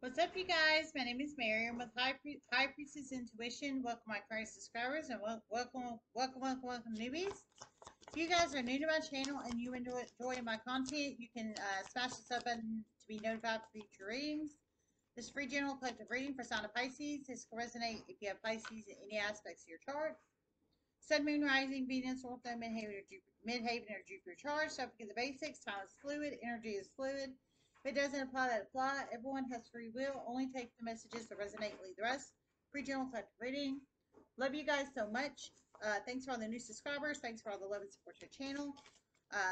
What's up, you guys? My name is Mary. I'm with High Priestess Intuition. Welcome, my current subscribers, and welcome, newbies. If you guys are new to my channel and you enjoy my content, you can smash the sub button to be notified for future readings. This free general collective reading for sign of Pisces. This can resonate if you have Pisces in any aspects of your chart. Sun, Moon, Rising, Venus, Ortho, Midhaven, or Jupiter charge. So forget the basics. Time is fluid. Energy is fluid. If it doesn't apply, that apply. Everyone has free will. Only take the messages that resonate. Leave the rest. Free general collective reading. Love you guys so much. Thanks for all the new subscribers. Thanks for all the love and support to the channel.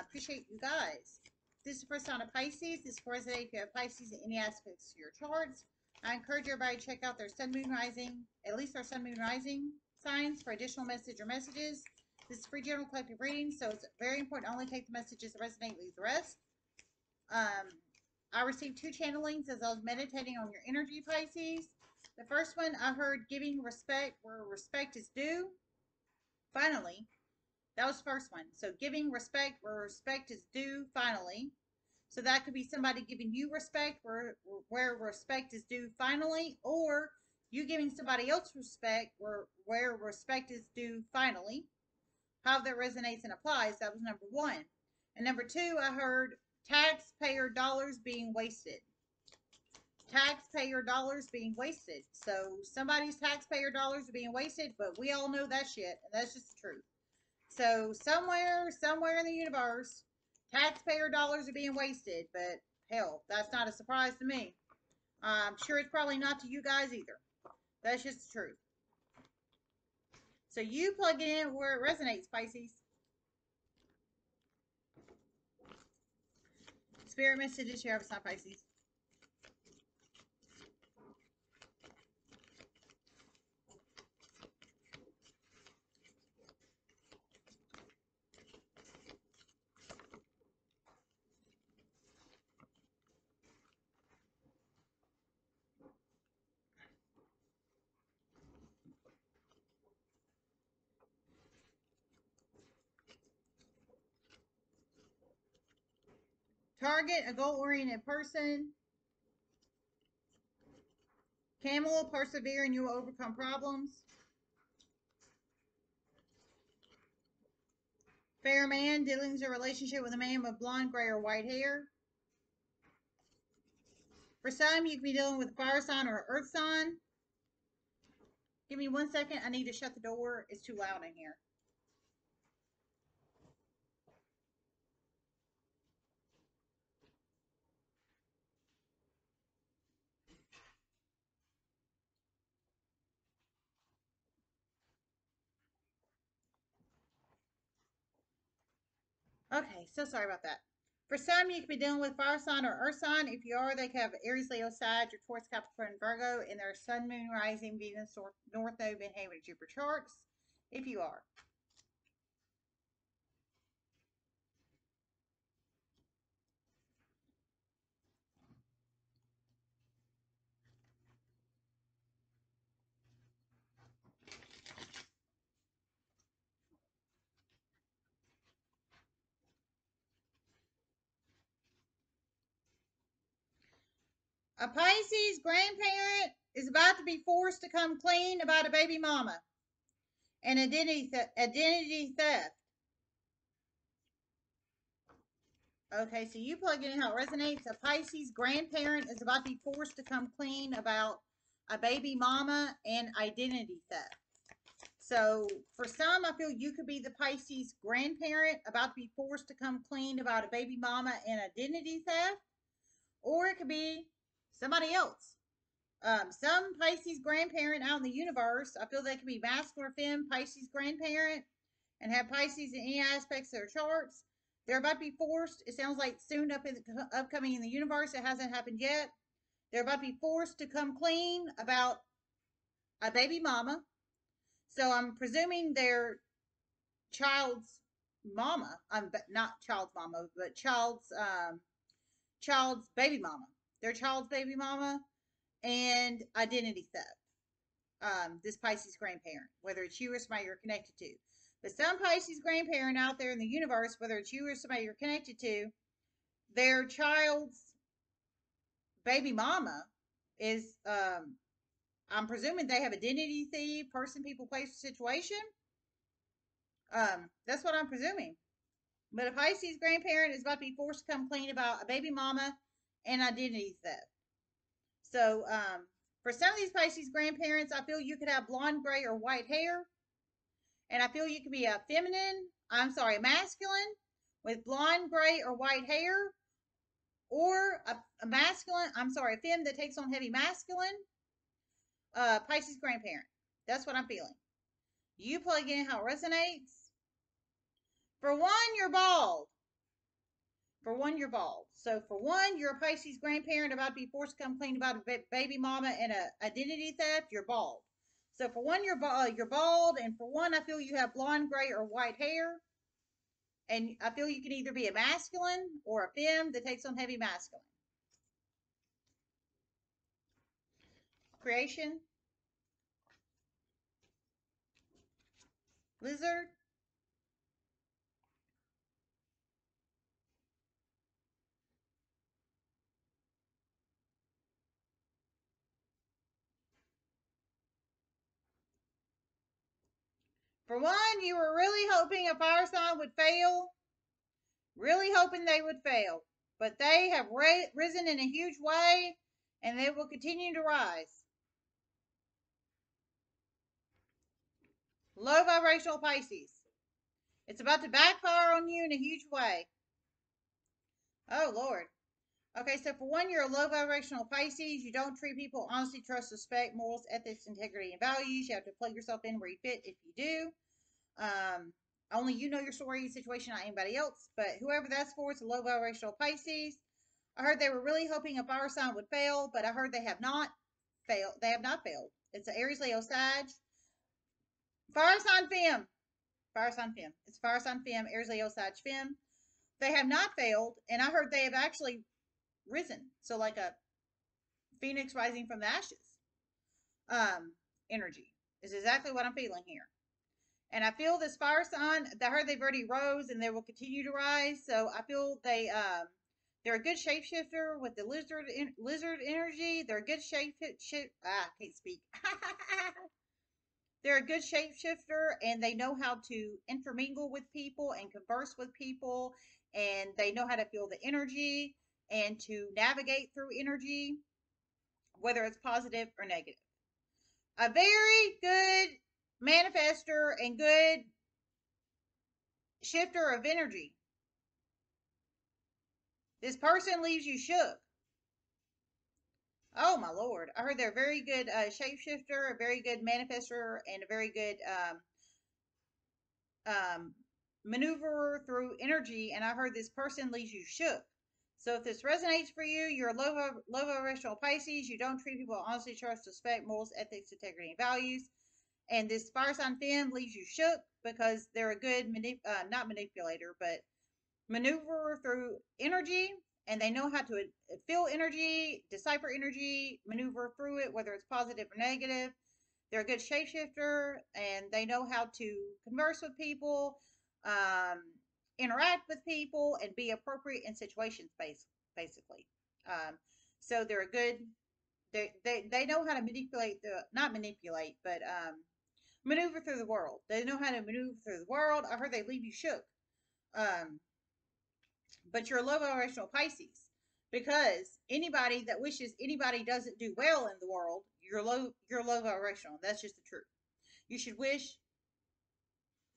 Appreciate you guys. This is the first sign of Pisces. This can resonate if you have Pisces in any aspects of your charts. I encourage everybody to check out their Sun, Moon, Rising, at least their Sun, Moon, Rising signs for additional message or messages. This is free general collective reading, so it's very important. Only take the messages that resonate, leave the rest. I received two channelings as I was meditating on your energy, Pisces. The first one, I heard giving respect where respect is due. Finally. That was the first one. So giving respect where respect is due, finally. So that could be somebody giving you respect where respect is due, finally. Or you giving somebody else respect where respect is due, finally. How that resonates and applies. That was number one. And number two, I heard taxpayer dollars being wasted. Taxpayer dollars being wasted. So somebody's taxpayer dollars are being wasted, but we all know that shit, and that's just the truth. So somewhere in the universe, taxpayer dollars are being wasted, but hell, that's not a surprise to me. I'm sure it's probably not to you guys either. That's just the truth. So you plug it in where it resonates, Pisces. Spirit messages here, it's not Pisces. Target, a goal-oriented person. Camel, persevere and you will overcome problems. Fair man, dealings or relationship with a man with blonde, gray, or white hair. For some, you can be dealing with fire sign or earth sign. Give me 1 second. I need to shut the door. It's too loud in here. Okay, so sorry about that. For some, you could be dealing with fire sign or earth sign. If you are, they could have Aries, Leo, Sag, or Taurus, Capricorn, Virgo in their Sun, Moon, Rising, Venus, or North Node, Midhaven, Jupiter charts. If you are. A Pisces grandparent is about to be forced to come clean about a baby mama and identity theft. Okay, so you plug in how it resonates. A Pisces grandparent is about to be forced to come clean about a baby mama and identity theft. So for some, I feel you could be the Pisces grandparent about to be forced to come clean about a baby mama and identity theft. Or it could be somebody else. Some Pisces grandparent out in the universe. I feel they could be masculine or femme Pisces grandparent and have Pisces in any aspects of their charts. They're about to be forced. It sounds like soon upcoming in the universe. It hasn't happened yet. They're about to be forced to come clean about a baby mama. So I'm presuming their child's mama. Not child's mama, but child's baby mama. Their child's baby mama, and identity theft. This Pisces grandparent, whether it's you or somebody you're connected to. But some Pisces grandparent out there in the universe, whether it's you or somebody you're connected to, their child's baby mama is, I'm presuming they have identity thief, person, people, place, situation. That's what I'm presuming. But a Pisces grandparent is about to be forced to come clean about a baby mama and identity theft. So, for some of these Pisces grandparents, I feel you could have blonde, gray, or white hair. And I feel you could be a feminine, a masculine with blonde, gray, or white hair. Or a masculine, a femme that takes on heavy masculine. Pisces grandparent. That's what I'm feeling. You plug in how it resonates. For one, you're bald. So for one, you're a Pisces grandparent about to be forced to come clean about a baby mama and a identity theft. You're bald. So for one, you're bald, and for one, I feel you have blonde, gray, or white hair, and I feel you can either be a masculine or a femme that takes on heavy masculine. Creation, lizard. For one, you were really hoping a fire sign would fail, really hoping they would fail, but they have risen in a huge way, and they will continue to rise. Low vibrational Pisces. It's about to backfire on you in a huge way. Oh, Lord. Okay, so for one, you're a low vibrational Pisces. You don't treat people honestly, trust, respect, morals, ethics, integrity, and values. You have to plug yourself in where you fit if you do. Only you know your story and situation, not anybody else. But whoever that's for, it's a low vibrational Pisces. I heard they were really hoping a fire sign would fail, but I heard they have not failed. It's an Aries, Leo, Sag. Fire sign femme. It's fire sign femme, Aries, Leo, Sag, femme. They have not failed, and I heard they have actually risen, so like a phoenix rising from the ashes energy is exactly what I'm feeling here. And I feel this fire sign, I heard they've already rose and they will continue to rise, so I feel they they're a good shapeshifter with the lizard energy. I can't speak. They're a good shapeshifter, and they know how to intermingle with people and converse with people, and they know how to feel the energy and to navigate through energy, whether it's positive or negative. A very good manifester and good shifter of energy. This person leaves you shook. Oh, my Lord. I heard they're a very good shapeshifter, a very good manifester, and a very good maneuverer through energy, and I heard this person leaves you shook. So if this resonates for you, you're a low vibrational Pisces. You don't treat people honestly, trust, respect, morals, ethics, integrity, and values. And this fire sign femme leaves you shook because they're a good, not manipulator, but maneuverer through energy. And they know how to feel energy, decipher energy, maneuver through it, whether it's positive or negative. They're a good shapeshifter, and they know how to converse with people, interact with people, and be appropriate in situations, basically. So they're a good, they know how to manipulate the, not manipulate, but maneuver through the world. They know how to maneuver through the world. I heard they leave you shook. But you're a low vibrational Pisces, because anybody that wishes anybody doesn't do well in the world, you're low vibrational. That's just the truth. You should wish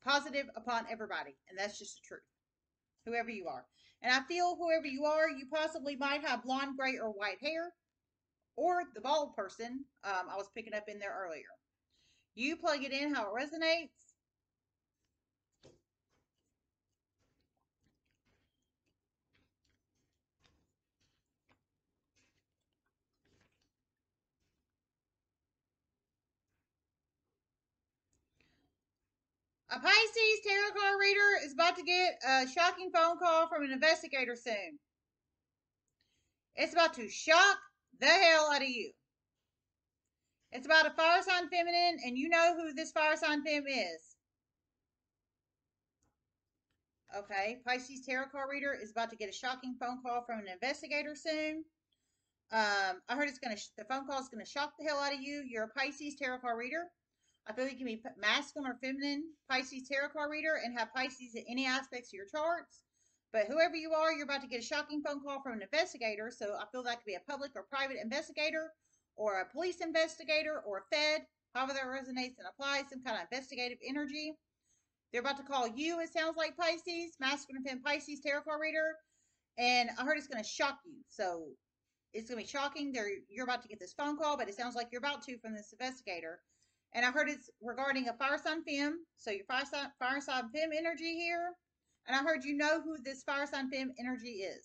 positive upon everybody, and that's just the truth, whoever you are. And I feel whoever you are, you possibly might have blonde, gray, or white hair, or the bald person I was picking up in there earlier. You plug it in how it resonates. A Pisces tarot card reader is about to get a shocking phone call from an investigator soon. It's about to shock the hell out of you. It's about a fire sign feminine, and you know who this fire sign femme is. Okay, Pisces tarot card reader is about to get a shocking phone call from an investigator soon. I heard the phone call is going to shock the hell out of you. You're a Pisces tarot card reader. I feel you can be masculine or feminine Pisces tarot card reader and have Pisces in any aspects of your charts. But whoever you are, you're about to get a shocking phone call from an investigator. So I feel that could be a public or private investigator or a police investigator or a Fed, however that resonates and applies, some kind of investigative energy. They're about to call you, it sounds like, Pisces, masculine and feminine Pisces tarot card reader. And I heard it's going to shock you. So it's going to be shocking. You're about to get this phone call, but it sounds like you're about to from this investigator. And I heard it's regarding a fire sign femme. So your fire sign femme energy here. And I heard you know who this fire sign femme energy is.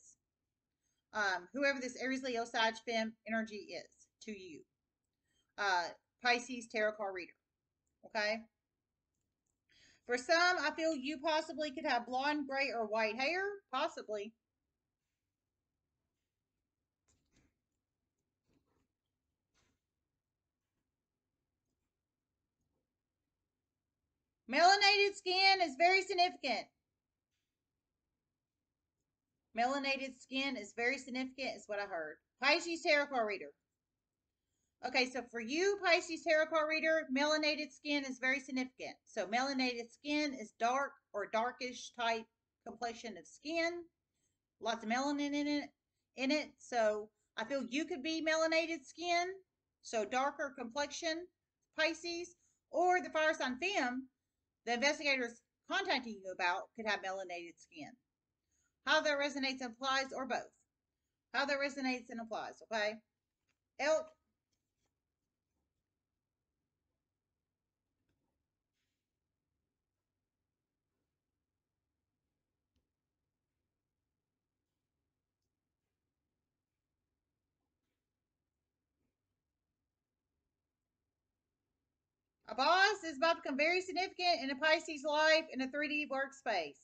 Whoever this Aries, Leo, Sag femme energy is to you. Pisces tarot card reader. Okay. For some, I feel you possibly could have blonde, gray, or white hair. Possibly. Melanated skin is very significant. Melanated skin is very significant is what I heard. Pisces tarot card reader. Okay, so for you, Pisces tarot card reader, melanated skin is very significant. So melanated skin is dark or darkish type complexion of skin. Lots of melanin in it. So I feel you could be melanated skin. So darker complexion, Pisces. Or the fire sign femme, the investigators contacting you about, could have melanated skin. How that resonates and applies, or both. How that resonates and applies, okay? Elk. A boss is about to become very significant in a Pisces life in a 3D workspace.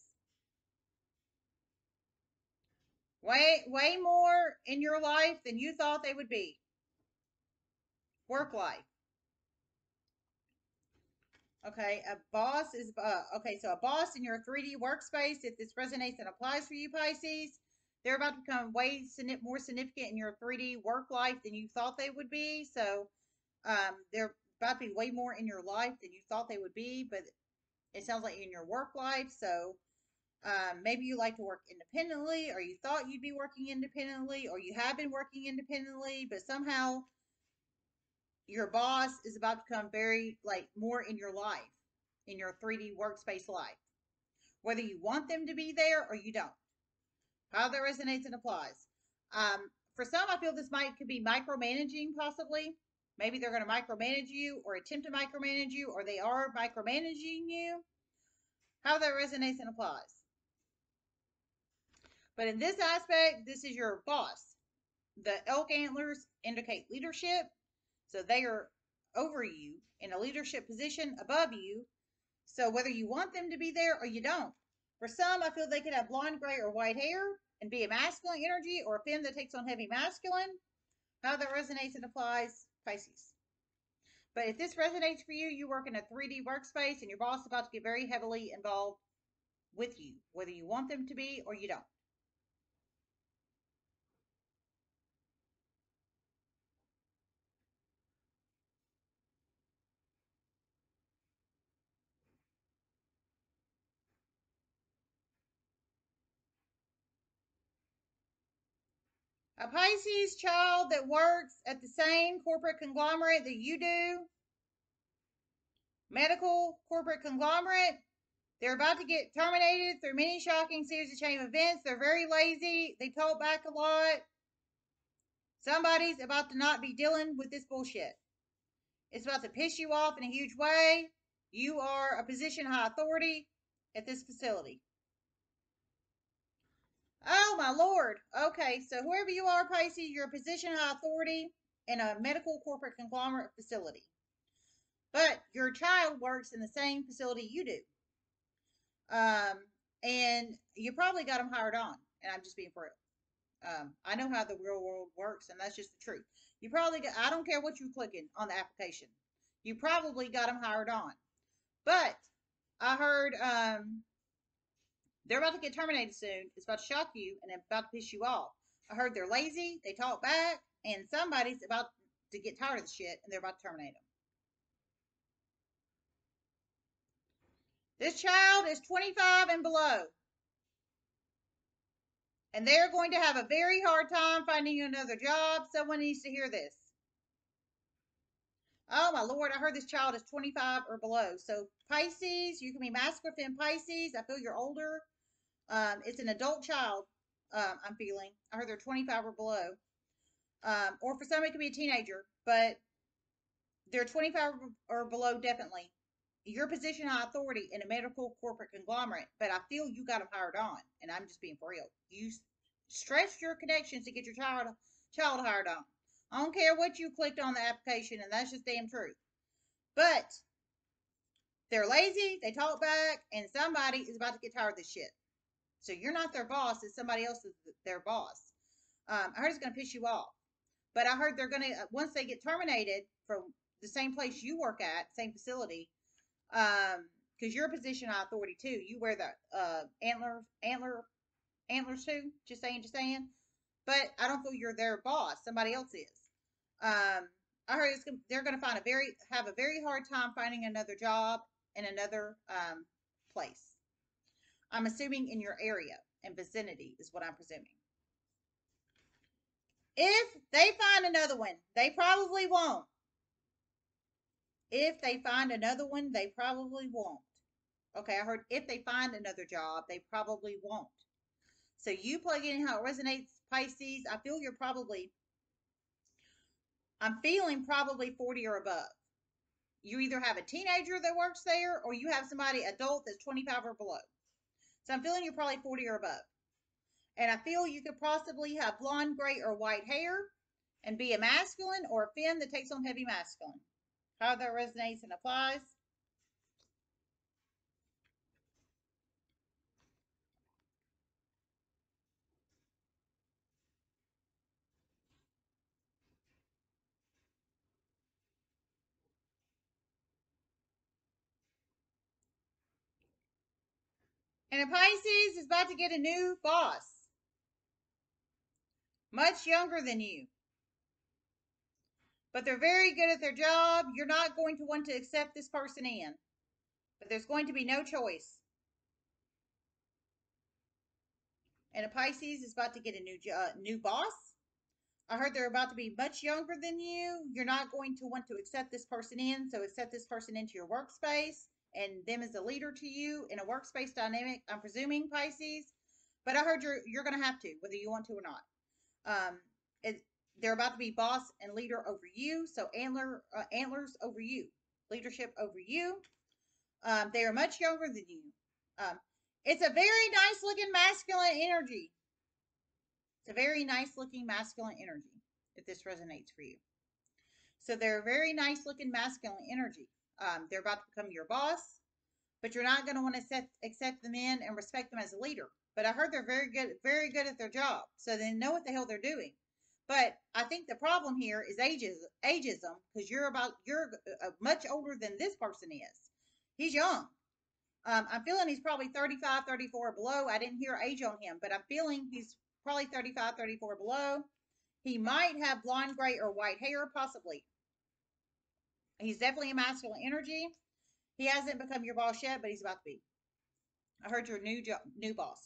Way more in your life than you thought they would be. Work life. Okay, a boss is, so a boss in your 3D workspace, if this resonates and applies for you, Pisces, they're about to become way more significant in your 3D work life than you thought they would be. So they're about to be way more in your life than you thought they would be, but it sounds like in your work life. So maybe you like to work independently, or you thought you'd be working independently, or you have been working independently, but somehow your boss is about to become very, more in your life, in your 3D workspace life, whether you want them to be there or you don't. How that resonates and applies. For some, I feel this could be micromanaging, possibly. Maybe they're going to micromanage you or attempt to micromanage you, or they are micromanaging you. How that resonates and applies. But in this aspect, this is your boss. The elk antlers indicate leadership. So they are over you in a leadership position above you. So whether you want them to be there or you don't. For some, I feel they could have blonde, gray, or white hair and be a masculine energy, or a femme that takes on heavy masculine. How that resonates and applies. Pisces. But if this resonates for you, you work in a 3D workspace and your boss is about to get very heavily involved with you, whether you want them to be or you don't. A Pisces child that works at the same corporate conglomerate that you do, medical corporate conglomerate, they're about to get terminated through many shocking series of chain events. They're very lazy. They talk back a lot. Somebody's about to not be dealing with this bullshit. It's about to piss you off in a huge way. You are a position of high authority at this facility. Oh, my Lord. Okay, so whoever you are, Pisces, you're a position of high authority in a medical corporate conglomerate facility. But your child works in the same facility you do. And you probably got them hired on. And I'm just being real. I know how the real world works, and that's just the truth. You probably got, I don't care what you click in on the application. You probably got them hired on. But I heard... they're about to get terminated soon. It's about to shock you and about to piss you off. I heard they're lazy. They talk back. and somebody's about to get tired of the shit, and they're about to terminate them. This child is 25 and below, and they're going to have a very hard time finding you another job. Someone needs to hear this. Oh, my Lord, I heard this child is 25 or below. So, Pisces, you can be masculine in Pisces. I feel you're older. It's an adult child, I'm feeling. I heard they're 25 or below. Or for some, it could be a teenager. But they're 25 or below, definitely. Your position of authority in a medical corporate conglomerate. But I feel you got them hired on. And I'm just being for real. You stretched your connections to get your child hired on. I don't care what you clicked on the application, and that's just damn true. But they're lazy, they talk back, and somebody is about to get tired of this shit. So you're not their boss, it's somebody else is their boss. I heard it's going to piss you off. But I heard they're going to, once they get terminated from the same place you work at, same facility, because you're a position of authority too. You wear the antlers too, just saying. But I don't feel you're their boss, somebody else is. I heard they're going to have a very hard time finding another job in another place. I'm assuming in your area and vicinity is what I'm presuming. If they find another one, they probably won't. Okay, I heard if they find another job, they probably won't. So you plug in how it resonates, Pisces. I feel you're probably, I'm feeling probably 40 or above. You either have a teenager that works there, or you have somebody adult that's 25 or below. So I'm feeling you're probably 40 or above. And I feel you could possibly have blonde, gray, or white hair and be a masculine, or a fin that takes on heavy masculine. How that resonates and applies. And a Pisces is about to get a new boss, much younger than you. But they're very good at their job. You're not going to want to accept this person in. But there's going to be no choice. And a Pisces is about to get a new boss. I heard they're about to be much younger than you. You're not going to want to accept this person in, so accept this person into your workspace. And them as a leader to you in a workspace dynamic, I'm presuming, Pisces. But I heard you're going to have to, whether you want to or not. They're about to be boss and leader over you. So antlers over you. Leadership over you. They are much younger than you. It's a very nice-looking masculine energy. It's a very nice-looking masculine energy, if this resonates for you. So they're very nice-looking masculine energy. They're about to become your boss, but you're not going to want to accept them in and respect them as a leader. But I heard they're very good at their job, so they know what the hell they're doing. But I think the problem here is ageism, because you're much older than this person is. He's young. I'm feeling he's probably 35, 34 or below. I didn't hear age on him, but I'm feeling he's probably 35, 34 or below. He might have blonde, gray, or white hair, possibly. He's definitely a masculine energy. He hasn't become your boss yet, but he's about to be. I heard your new boss.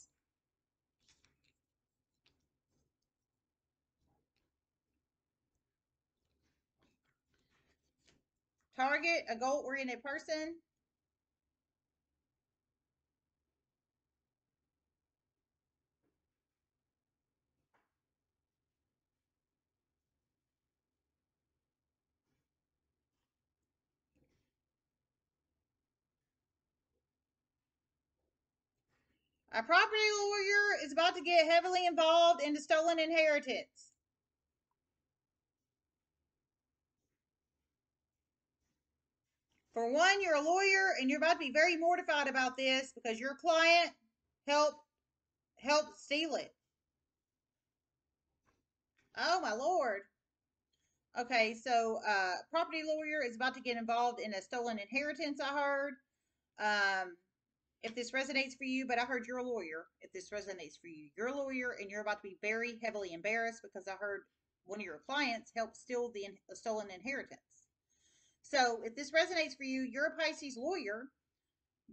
Target a goal-oriented person. A property lawyer is about to get heavily involved in the stolen inheritance. For one, you're a lawyer, and you're about to be very mortified about this because your client helped steal it. Oh, my Lord. Okay, so property lawyer is about to get involved in a stolen inheritance, I heard. If this resonates for you, but I heard you're a lawyer. If this resonates for you, you're a lawyer, and you're about to be very heavily embarrassed because I heard one of your clients helped steal the stolen inheritance. So if this resonates for you, you're a Pisces lawyer,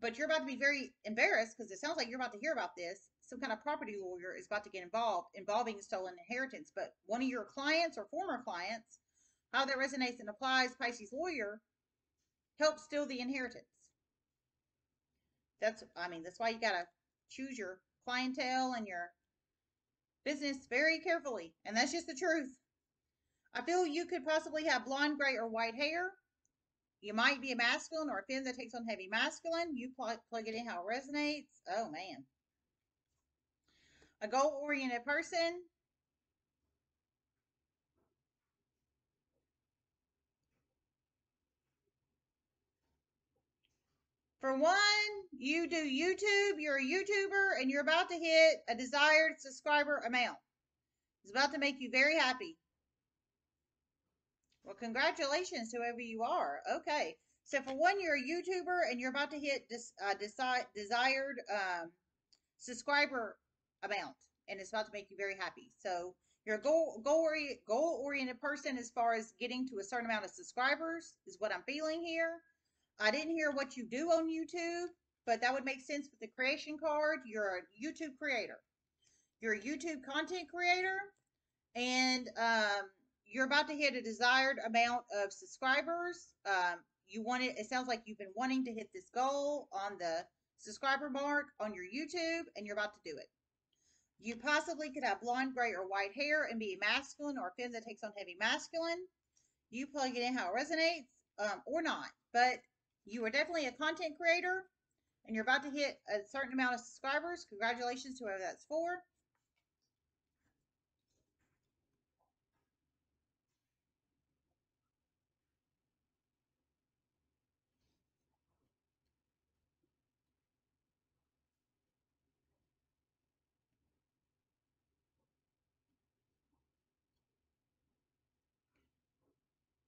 but you're about to be very embarrassed because it sounds like you're about to hear about this. Some kind of property lawyer is about to get involved, involving stolen inheritance. But one of your clients or former clients, how that resonates and applies, Pisces lawyer, helps steal the inheritance. That's why you got to choose your clientele and your business very carefully. And that's just the truth. I feel you could possibly have blonde, gray, or white hair. You might be a masculine or a femme that takes on heavy masculine. You plug it in how it resonates. Oh, man. A goal-oriented person. For one, you do YouTube. You're a YouTuber, and you're about to hit a desired subscriber amount. It's about to make you very happy. Well, congratulations to whoever you are. Okay. So, for one, you're a YouTuber, and you're about to hit desired subscriber amount, and it's about to make you very happy. So, you're a goal-oriented person as far as getting to a certain amount of subscribers is what I'm feeling here. I didn't hear what you do on YouTube, but that would make sense with the creation card. You're a YouTube creator. You're a YouTube content creator, and you're about to hit a desired amount of subscribers. You want it. It sounds like you've been wanting to hit this goal on the subscriber mark on your YouTube, and you're about to do it. You possibly could have blonde, gray, or white hair and be masculine, or a femme that takes on heavy masculine. You plug it in how it resonates, or not. But you are definitely a content creator, and you're about to hit a certain amount of subscribers. Congratulations to whoever that's for.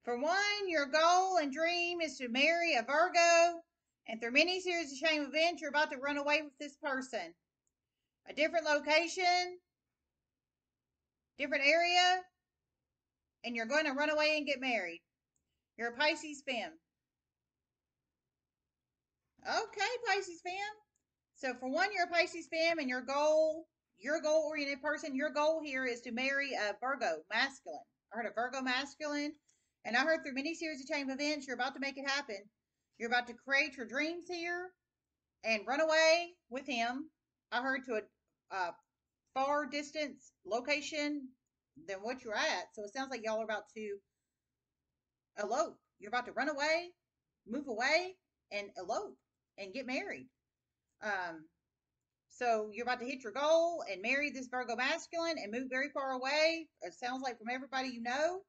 For one, your goal and dream is to marry a Virgo, and through many series of shame events, you're about to run away with this person. A different location, different area, and you're going to run away and get married. You're a Pisces femme. Okay, Pisces femme. So for one, you're a Pisces femme, and your goal-oriented person, your goal here is to marry a Virgo masculine. I heard a Virgo masculine. And I heard through many series of chain events, you're about to make it happen. You're about to create your dreams here and run away with him. I heard to a far distance location than what you're at. So it sounds like y'all are about to elope. You're about to run away, move away, and elope and get married. So you're about to hit your goal and marry this Virgo masculine and move very far away. It sounds like from everybody you know.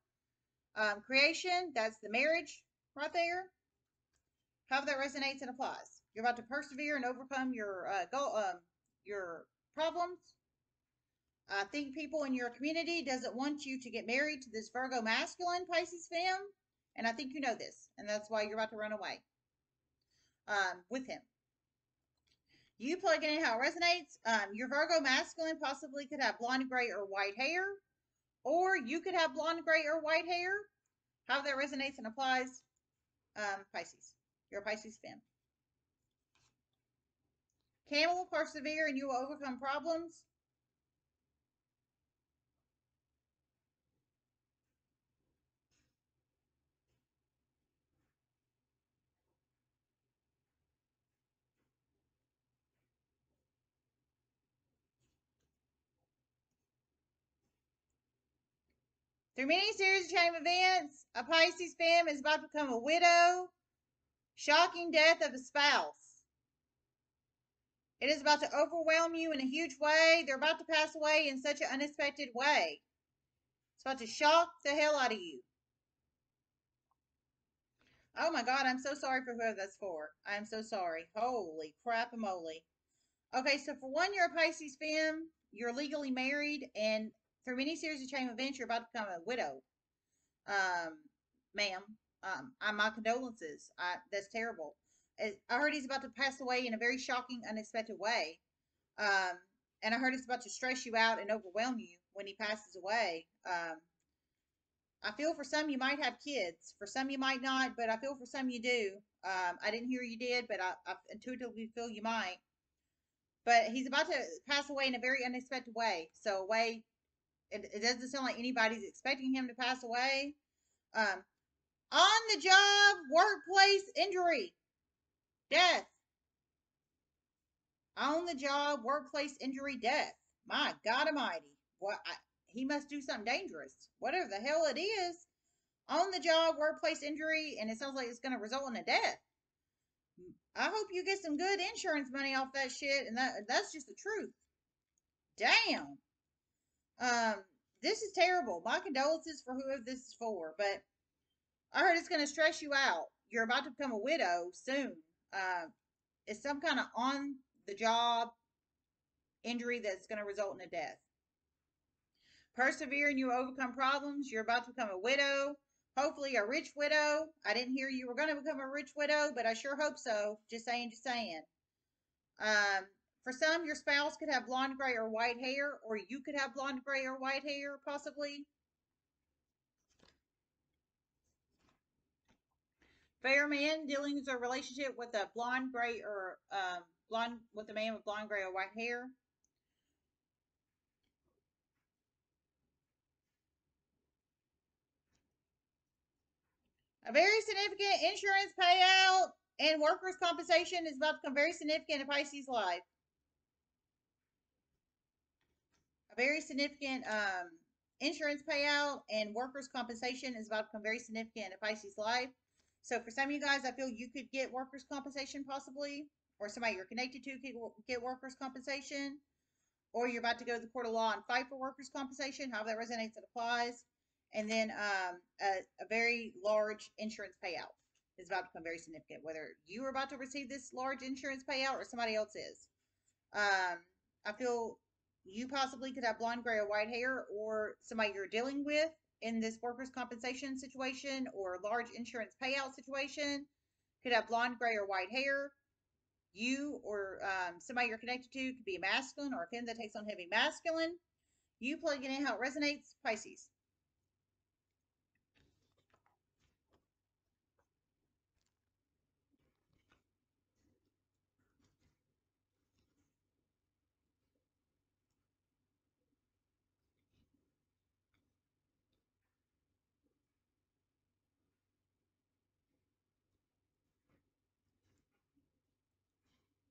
Creation, that's the marriage right there. How that resonates and applies. You're about to persevere and overcome your problems. I think people in your community doesn't want you to get married to this Virgo masculine Pisces femme, and I think you know this, and that's why you're about to run away with him. You plug it in how it resonates. Your Virgo masculine possibly could have blonde, gray, or white hair. Or you could have blonde, gray, or white hair. How that resonates and applies, Pisces. You're a Pisces femme. Camel will persevere and you will overcome problems. Through many series of chain events, a Pisces femme is about to become a widow. Shocking death of a spouse. It is about to overwhelm you in a huge way. They're about to pass away in such an unexpected way. It's about to shock the hell out of you. Oh my God, I'm so sorry for whoever that's for. I'm so sorry. Holy crap-a-moly. Okay, so for one, you're a Pisces femme. You're legally married, and through many series of chain events, you're about to become a widow. Ma'am, my condolences. That's terrible. I heard he's about to pass away in a very shocking, unexpected way. And I heard it's about to stress you out and overwhelm you when he passes away. I feel for some you might have kids. For some you might not, but I feel for some you do. I didn't hear you did, but I intuitively feel you might. But he's about to pass away in a very unexpected way. So a way, it doesn't sound like anybody's expecting him to pass away. On the job, workplace injury, death. On the job, workplace injury, death. My God Almighty. What? He must do something dangerous. Whatever the hell it is. On the job, workplace injury, and it sounds like it's going to result in a death. I hope you get some good insurance money off that shit, and that's just the truth. Damn. This is terrible. My condolences for whoever this is for, but I heard it's going to stress you out. You're about to become a widow soon. It's some kind of on-the-job injury that's going to result in a death. Persevere and you overcome problems. You're about to become a widow. Hopefully a rich widow. I didn't hear you were going to become a rich widow, but I sure hope so. Just saying, just saying. For some, your spouse could have blonde, gray, or white hair, or you could have blonde, gray, or white hair, possibly. Fair man dealing with a relationship with a blonde, gray, or with a man with blonde, gray, or white hair. A very significant insurance payout and workers' compensation is about to become very significant in Pisces' life. A very significant insurance payout and workers' compensation is about to become very significant in Pisces' life. So for some of you guys, I feel you could get workers' compensation possibly, or somebody you're connected to could get workers' compensation, or you're about to go to the court of law and fight for workers' compensation, however that resonates and applies. And then a very large insurance payout is about to become very significant, whether you are about to receive this large insurance payout or somebody else is. I feel you possibly could have blonde, gray, or white hair, or somebody you're dealing with in this workers' compensation situation or large insurance payout situation could have blonde, gray, or white hair. You or somebody you're connected to could be a masculine or a femme that takes on heavy masculine. You plug it in how it resonates, Pisces.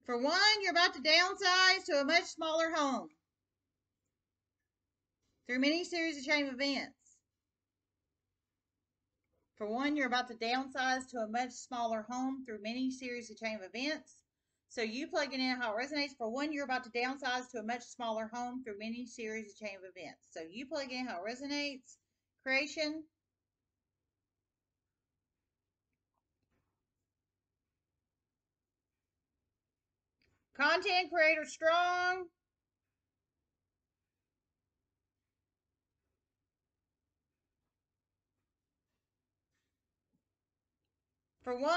For one, you're about to downsize to a much smaller home through many series of chain events. For one, you're about to downsize to a much smaller home through many series of chain events. So you plugging in how it resonates. For one, you're about to downsize to a much smaller home through many series of chain events. So you plug in how it resonates. Creation. Content creator strong. For one,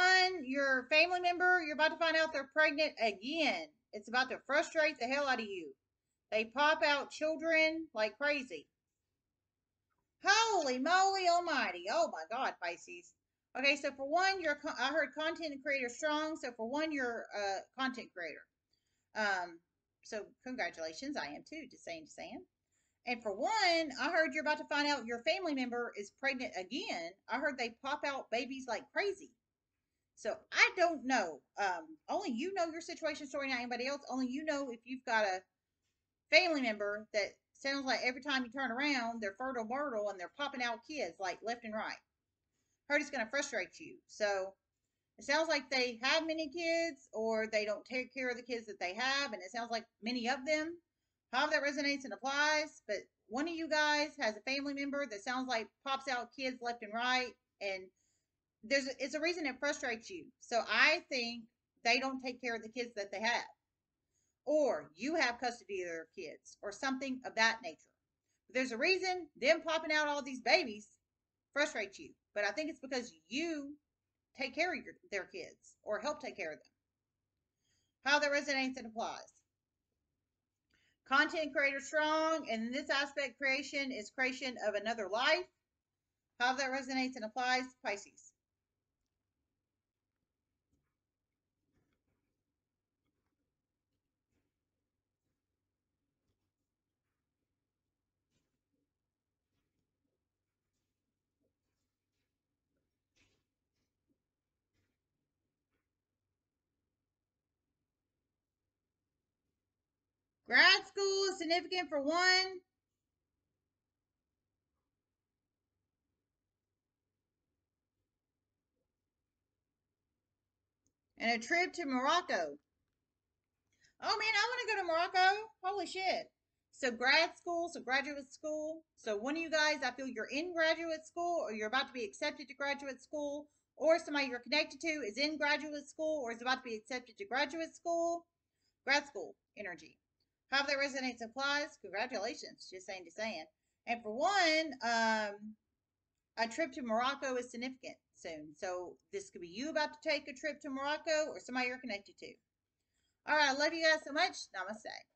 your family member, you're about to find out they're pregnant again. It's about to frustrate the hell out of you. They pop out children like crazy. Holy moly almighty. Oh my God, Pisces. Okay, so for one, you're, I heard content creator strong. So for one, you're a content creator. So congratulations, I am too, just saying, just saying. And for one, I heard you're about to find out your family member is pregnant again. I heard they pop out babies like crazy. So I don't know, only you know your situation story, not anybody else. Only you know if you've got a family member that sounds like every time you turn around, they're fertile myrtle and they're popping out kids like left and right. I heard it's going to frustrate you. So it sounds like they have many kids or they don't take care of the kids that they have, and it sounds like many of them. However that resonates and applies, but one of you guys has a family member that sounds like pops out kids left and right, and it's a reason it frustrates you. So I think they don't take care of the kids that they have, or you have custody of their kids or something of that nature. But there's a reason them popping out all these babies frustrates you, but I think it's because you take care of their kids or help take care of them. How that resonates and applies. Content creator strong, and in this aspect, creation is creation of another life. However that resonates and applies, Pisces. Grad school is significant for one. And a trip to Morocco. Oh man, I want to go to Morocco. Holy shit. So grad school, so graduate school. So one of you guys, I feel you're in graduate school or you're about to be accepted to graduate school, or somebody you're connected to is in graduate school or is about to be accepted to graduate school. Grad school energy. However that resonates and applies, congratulations. Just saying, just saying. And for one, a trip to Morocco is significant soon. So this could be you about to take a trip to Morocco or somebody you're connected to. All right, I love you guys so much. Namaste.